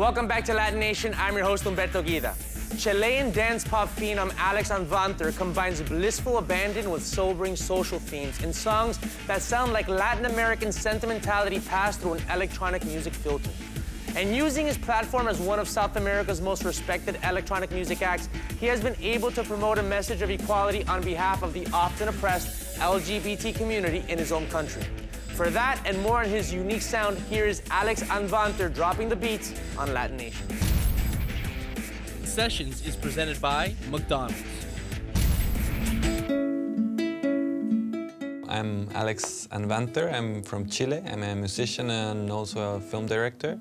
Welcome back to LatiNation. I'm your host, Humberto Guida. Chilean dance pop phenom Alex Anwandter combines blissful abandon with sobering social themes in songs that sound like Latin American sentimentality passed through an electronic music filter. And using his platform as one of South America's most respected electronic music acts, he has been able to promote a message of equality on behalf of the often oppressed LGBT community in his own country. For that and more on his unique sound, here is Alex Anwandter dropping the beats on LatiNation. Sessions is presented by McDonald's. I'm Alex Anwandter. I'm from Chile. I'm a musician and also a film director.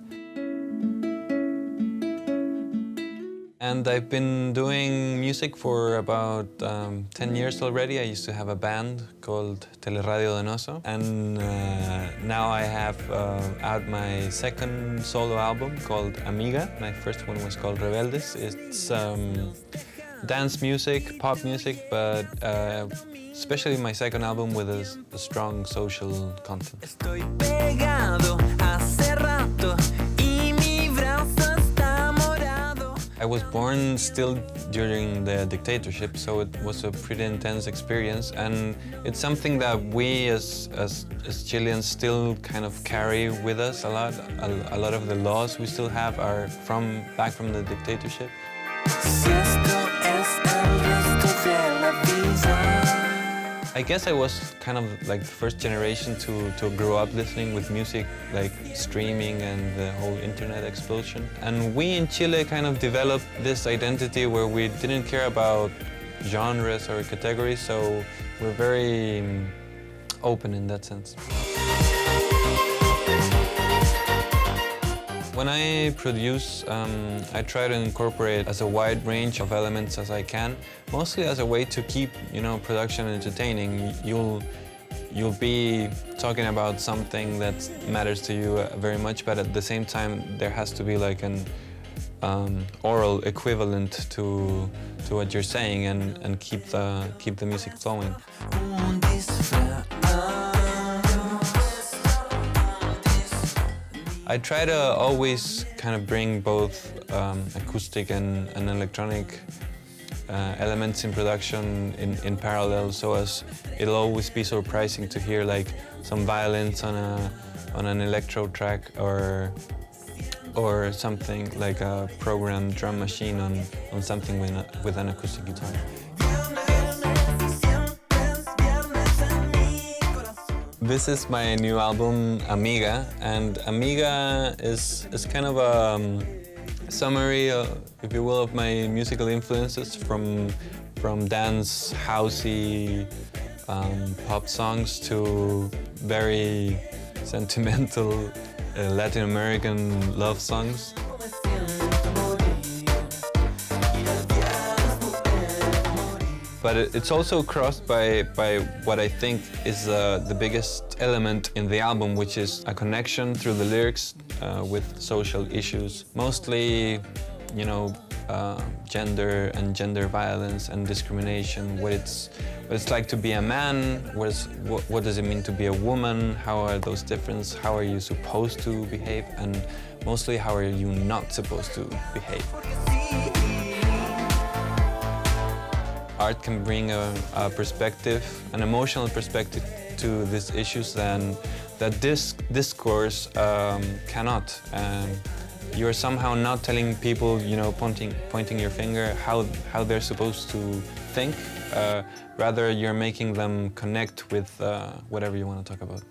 And I've been doing music for about 10 years already. I used to have a band called Teleradio Donoso. And now I have out my second solo album called Amiga. My first one was called Rebeldes. It's dance music, pop music, but especially my second album with a strong social content. Estoy pegado hace rato. I was born still during the dictatorship, so it was a pretty intense experience, and it's something that we as Chileans still kind of carry with us a lot. A lot of the laws we still have are back from the dictatorship. I guess I was kind of like the first generation to grow up listening with music, like streaming and the whole internet explosion. And we in Chile kind of developed this identity where we didn't care about genres or categories, so we're very open in that sense. When I produce, I try to incorporate as a wide range of elements as I can, mostly as a way to keep, you know, production entertaining. You'll be talking about something that matters to you very much, but at the same time, there has to be like an oral equivalent to what you're saying, and keep the music flowing. I try to always kind of bring both acoustic and electronic elements in production in parallel, so as it'll always be surprising to hear like some violins on an electro track or something like a programmed drum machine on something with an acoustic guitar. This is my new album, Amiga, and Amiga is kind of a summary, if you will, of my musical influences from dance, housey, pop songs to very sentimental Latin American love songs. But it's also crossed by what I think is the biggest element in the album, which is a connection through the lyrics with social issues, mostly, you know, gender and gender violence and discrimination, what it's like to be a man, what does it mean to be a woman, how are those differences, how are you supposed to behave, and mostly how are you not supposed to behave. Art can bring a perspective, an emotional perspective to these issues that this discourse cannot. You're somehow not telling people, you know, pointing your finger how they're supposed to think. Rather, you're making them connect with whatever you want to talk about.